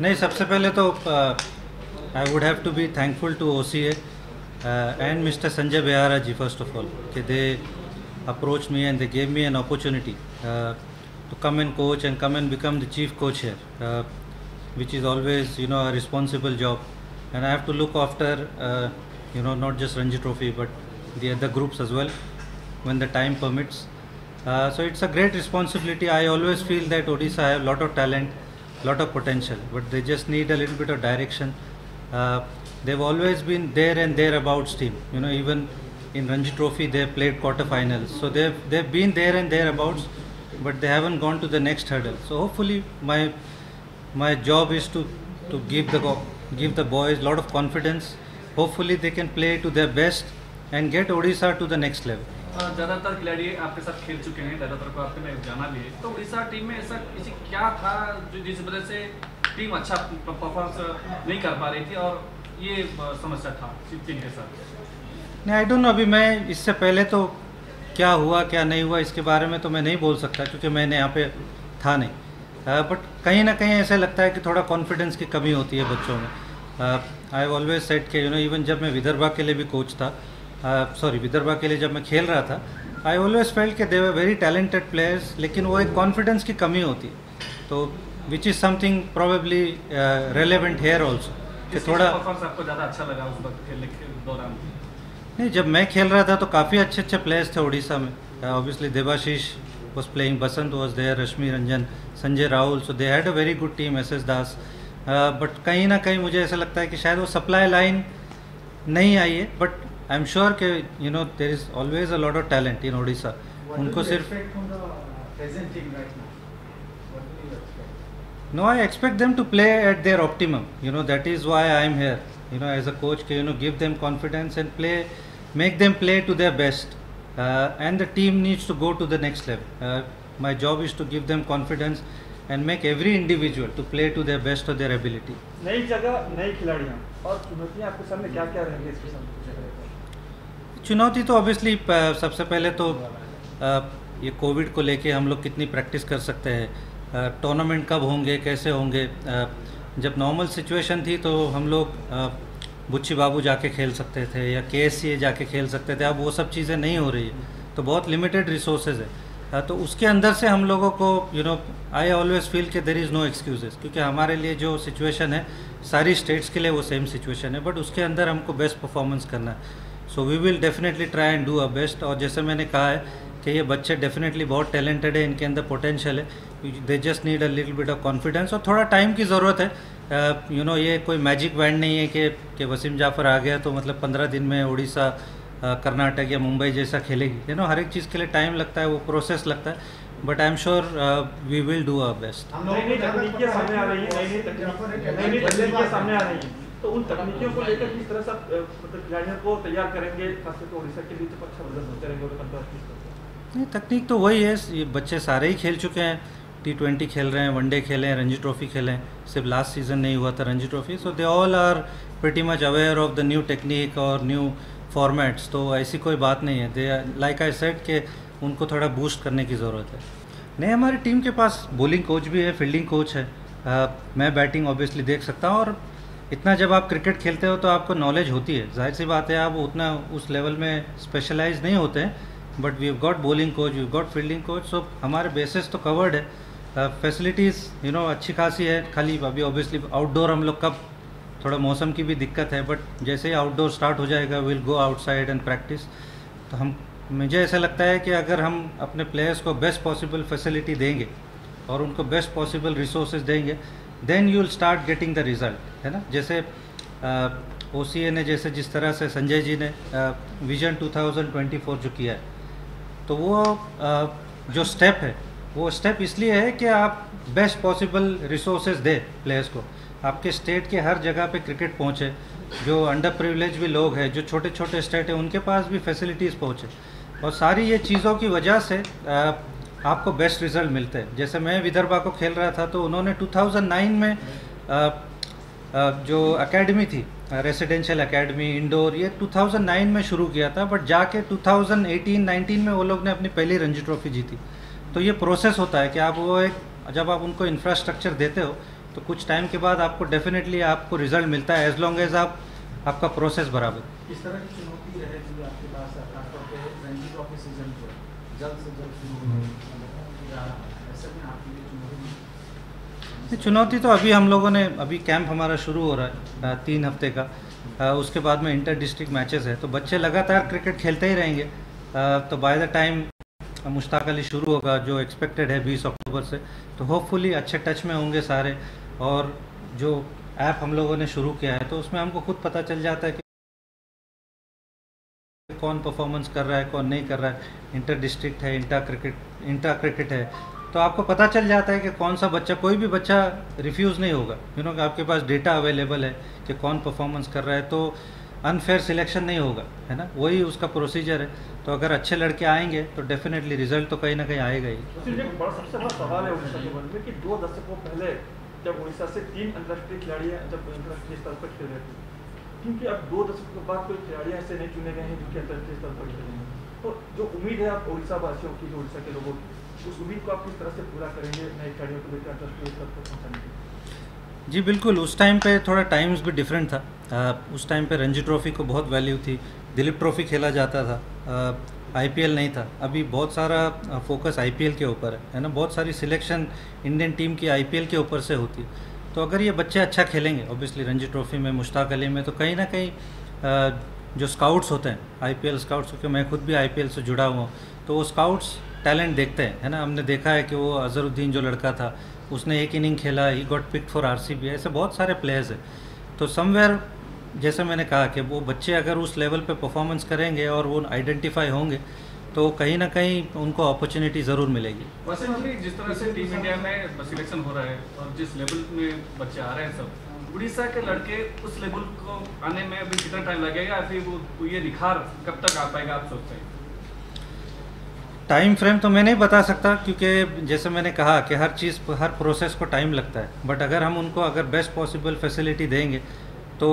नहीं, सबसे पहले तो I would have to be thankful to OCA and Mr. Sanjay Bihari ji, first of all, that they approached me and they gave me an opportunity to come and coach and come and become the chief coach here, which is always, you know, a responsible job, and I have to look after, you know, not just Ranji Trophy but the other groups as well when the time permits. So it's a great responsibility. I always feel that Odisha have a lot of talent, lot of potential, but they just need a little bit of direction. They've always been there and thereabouts team. You know, even in Ranji Trophy they played quarterfinals. So they've been there and thereabouts, but they haven't gone to the next hurdle. So hopefully my job is to give the boys a lot of confidence. Hopefully they can play to their best and get Odisha to the next level. ज़्यादातर खिलाड़ी आपके साथ खेल चुके हैं, ज़्यादातर को आपने जाना भी है, तो उड़ीसा टीम में ऐसा किसी क्या था जो जिस वजह से टीम अच्छा परफॉर्मेंस नहीं कर पा रही थी और ये समस्या था टीम के साथ? नहीं, आई डोंट नो, अभी मैं इससे पहले तो क्या हुआ क्या नहीं हुआ इसके बारे में तो मैं नहीं बोल सकता क्योंकि मैंने यहाँ पे था नहीं, बट कहीं ना कहीं ऐसा लगता है कि थोड़ा कॉन्फिडेंस की कमी होती है बच्चों में. आई ऑलवेज सेड के, यू नो, इवन जब मैं विदर्भा के लिए भी कोच था, सॉरी विदर्भा के लिए जब मैं खेल रहा था, आई ऑलवेज फेल्ट के they were very talented players, लेकिन वो एक कॉन्फिडेंस की कमी होती है, तो which is something probably relevant here also. कि थोड़ा आपको ज़्यादा अच्छा लगा उस वक्त खेलने के दौरान? नहीं, जब मैं खेल रहा था तो काफ़ी अच्छे अच्छे प्लेयर्स थे उड़ीसा में. Obviously Debashish was playing, Basant was there, Rashmi Ranjan, Sanjay Rahul, so they had a very good team, SS Das. But कहीं ना कहीं मुझे ऐसा लगता है कि शायद वो सप्लाई लाइन नहीं आई है, बट आई एम श्योर के, you know, there is always a lot of talent in Odisha. उनको सिर्फ no, I expect them to play at their optimum, you know, that is why I am here, you know, as a coach के, you know, give them confidence and play, make them play to their best and the team needs to go to the next level. My job is to give them confidence and make every individual to play to their best of their ability. नई जगह, नई खिलाड़ियाँ और चुनौतियाँ आपके सामने क्या क्या रहेंगी इसके सामने? चुनौती तो ऑब्वियसली सबसे पहले तो ये कोविड को लेके हम लोग कितनी प्रैक्टिस कर सकते हैं, टूर्नामेंट कब होंगे, कैसे होंगे. जब नॉर्मल सिचुएशन थी तो हम लोग बुच्ची बाबू जाके खेल सकते थे या KSCA जाके खेल सकते थे, अब वो सब चीज़ें नहीं हो रही है, तो बहुत लिमिटेड रिसोर्सेज है. तो उसके अंदर से हम लोगों को, you know, I always feel के देयर इज़ नो एक्सक्यूजेस, क्योंकि हमारे लिए जो सिचुएशन है सारी स्टेट्स के लिए वो सेम सिचुएशन है, बट उसके अंदर हमको बेस्ट परफॉर्मेंस करना है. So we will definitely try and do a best. और जैसे मैंने कहा है कि ये बच्चे डेफिनेटली बहुत टैलेंटेड है, इनके अंदर पोटेंशियल है, they just need a little bit of confidence और थोड़ा टाइम की ज़रूरत है. यू नो, ये कोई मैजिक बैंड नहीं है कि वसीम जाफ़र आ गया तो मतलब 15 दिन में ओडिशा, कर्नाटक या मुंबई जैसा खेलेगी. यू नो, हर एक चीज़ के लिए टाइम लगता है, वो प्रोसेस लगता है, but I am sure we will do a best. तो उन तकनीकियों को लेकर किस तरह से मतलब खिलाड़ियों को तैयार करेंगे, खासकर ओडिशा के लिए तो अच्छा मदद होते रहेंगे? तकनीक तो वही है, ये बच्चे सारे ही खेल चुके हैं, T20 खेल रहे हैं, वनडे खेले हैं, Ranji Trophy खेले हैं, सिर्फ लास्ट सीजन नहीं हुआ था Ranji Trophy. So they all are pretty much aware of the new technique और न्यू फॉर्मेट्स, तो ऐसी कोई बात नहीं है. दे लाइक आई सेड के उनको थोड़ा बूस्ट करने की ज़रूरत है. नहीं, हमारी टीम के पास बॉलिंग कोच भी है, फील्डिंग कोच है, मैं बैटिंग ऑब्वियसली देख सकता हूँ, और इतना जब आप क्रिकेट खेलते हो तो आपको नॉलेज होती है, जाहिर सी बात है, आप उतना उस लेवल में स्पेशलाइज नहीं होते हैं, but we have got bowling coach, we have got fielding coach, so हमारे बेसिस तो कवर्ड है. फैसिलिटीज़, यू नो, अच्छी खासी है, खाली अभी ऑब्वियसली आउटडोर हम लोग कब, थोड़ा मौसम की भी दिक्कत है, बट जैसे ही आउटडोर स्टार्ट हो जाएगा we will go outside and practice. तो हम, मुझे ऐसा लगता है कि अगर हम अपने प्लेयर्स को बेस्ट पॉसिबल फैसिलिटी देंगे और उनको बेस्ट पॉसिबल रिसोर्सेज देंगे, then you will start getting the result, है ना. जैसे OCA ने, जैसे जिस तरह से संजय जी ने विजन 2024 जो किया है, तो वो जो स्टेप है वो स्टेप इसलिए है कि आप बेस्ट पॉसिबल रिसोर्सेज दें प्लेयर्स को, आपके स्टेट के हर जगह पे क्रिकेट पहुँचे, जो अंडर प्रिविलेज भी लोग हैं, जो छोटे छोटे स्टेट हैं उनके पास भी फैसिलिटीज़ पहुँचे, और सारी ये चीज़ों की वजह से आपको बेस्ट रिजल्ट मिलते हैं. जैसे मैं विदर्भा को खेल रहा था तो उन्होंने 2009 में जो एकेडमी थी, रेसिडेंशियल एकेडमी इंडोर, ये 2009 में शुरू किया था, बट जाके 2018-19 में वो लोग ने अपनी पहली Ranji Trophy जीती. तो ये प्रोसेस होता है कि आप वो एक, जब आप उनको इंफ्रास्ट्रक्चर देते हो तो कुछ टाइम के बाद आपको डेफिनेटली आपको रिजल्ट मिलता है, एज लॉन्ग एज आपका प्रोसेस बराबर। इस तरह की चुनौती रहेगी आपके पास आपके रणजी ट्रॉफी सीजन को जल्द से जल्द शुरू होने की चुनौती तो अभी हम लोगों ने अभी कैंप हमारा शुरू हो रहा है 3 हफ्ते का, उसके बाद में इंटर डिस्ट्रिक्ट मैचेस है, तो बच्चे लगातार क्रिकेट खेलते ही रहेंगे। तो by the time Mushtaq Ali शुरू होगा जो एक्सपेक्टेड है 20 अक्टूबर से, तो होपफुली अच्छे टच में होंगे सारे। और जो ऐप हम लोगों ने शुरू किया है तो उसमें हमको खुद पता चल जाता है कि कौन परफॉर्मेंस कर रहा है कौन नहीं कर रहा है। इंटर डिस्ट्रिक्ट है, इंटर क्रिकेट है, तो आपको पता चल जाता है कि कौन सा बच्चा, कोई भी बच्चा रिफ्यूज़ नहीं होगा। यू नो कि आपके पास डेटा अवेलेबल है कि कौन परफॉर्मेंस कर रहा है, तो अनफेयर सिलेक्शन नहीं होगा, है ना, वही उसका प्रोसीजर है। तो अगर अच्छे लड़के आएंगे तो डेफिनेटली रिजल्ट तो कहीं ना कहीं आएगा ही। सबसे बड़ा सवाल है उड़ीसा के बारे में कि 2 दशकों पहले जब उड़ीसा से 3 अंतर्राष्ट्रीय खिलाड़ी जब अंतर्राष्ट्रीय स्तर पर खेल रहे थे, क्योंकि अब 2 दशकों के बाद कोई खिलाड़ी ऐसे नहीं चुने गए हैं जो कि अंतर्राष्ट्रीय स्तर पर खेले हैं। तो जो उम्मीद है आप उड़ीसा वासियों की, जो उड़ीसा के लोगों की, उस उम्मीद को आप किस तरह से पूरा करेंगे नए खिलाड़ियों को लेकर अंतर्राष्ट्रीय स्तर पर पहुँचाने के? जी बिल्कुल, उस टाइम पे थोड़ा टाइम्स भी डिफरेंट था। उस टाइम पे रणजी ट्रॉफ़ी को बहुत वैल्यू थी, दिलीप ट्रॉफ़ी खेला जाता था, आईपीएल नहीं था। अभी बहुत सारा फोकस आईपीएल के ऊपर है ना, बहुत सारी सिलेक्शन इंडियन टीम की आईपीएल के ऊपर से होती। तो अगर ये बच्चे अच्छा खेलेंगे ऑब्वियसली रणजी ट्रॉफ़ी में, मुश्ताक अली में, तो कहीं ना कहीं जो स्काउट्स होते हैं आईपीएल स्काउट्स, क्योंकि मैं खुद भी आईपीएल से जुड़ा हुआ हूँ, तो वो स्काउट्स टैलेंट देखते हैं, है ना। हमने देखा है कि वो अजहरुद्दीन जो लड़का था उसने 1 इनिंग खेला, he got picked for RCB, ऐसे बहुत सारे प्लेयर्स हैं। तो समवेयर जैसे मैंने कहा कि वो बच्चे अगर उस लेवल पे परफॉर्मेंस करेंगे और वो आइडेंटिफाई होंगे तो कहीं ना कहीं उनको अपॉर्चुनिटी ज़रूर मिलेगी। वैसे जिस तरह से टीम इंडिया में सिलेक्शन हो रहा है और जिस लेवल में बच्चे आ रहे हैं, सब उड़ीसा के लड़के उस लेवल को आने में अभी कितना टाइम लगेगा या फिर वो ये निखार कब तक आ पाएगा आप सोचते हैं? टाइम फ्रेम तो मैं नहीं बता सकता, क्योंकि जैसे मैंने कहा कि हर चीज़, हर प्रोसेस को टाइम लगता है। बट अगर हम उनको अगर बेस्ट पॉसिबल फैसिलिटी देंगे तो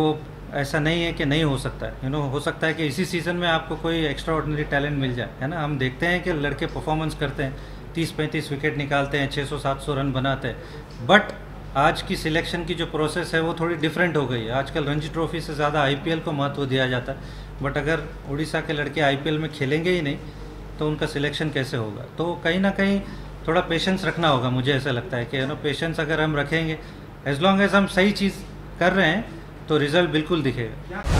ऐसा नहीं है कि नहीं हो सकता है। यू नो, हो सकता है कि इसी सीज़न में आपको कोई एक्स्ट्रा ऑर्डिनरी टैलेंट मिल जाए, है ना। हम देखते हैं कि लड़के परफॉर्मेंस करते हैं, 30-35 विकेट निकालते हैं, 600-700 रन बनाते हैं। बट आज की सिलेक्शन की जो प्रोसेस है वो थोड़ी डिफरेंट हो गई है। आजकल रणजी ट्रॉफ़ी से ज़्यादा आईपीएल को महत्व दिया जाता है। बट अगर उड़ीसा के लड़के आईपीएल में खेलेंगे ही नहीं तो उनका सिलेक्शन कैसे होगा? तो कहीं ना कहीं थोड़ा पेशेंस रखना होगा, मुझे ऐसा लगता है कि यू नो पेशेंस अगर हम रखेंगे, एज लॉन्ग एज हम सही चीज़ कर रहे हैं तो रिजल्ट बिल्कुल दिखेगा।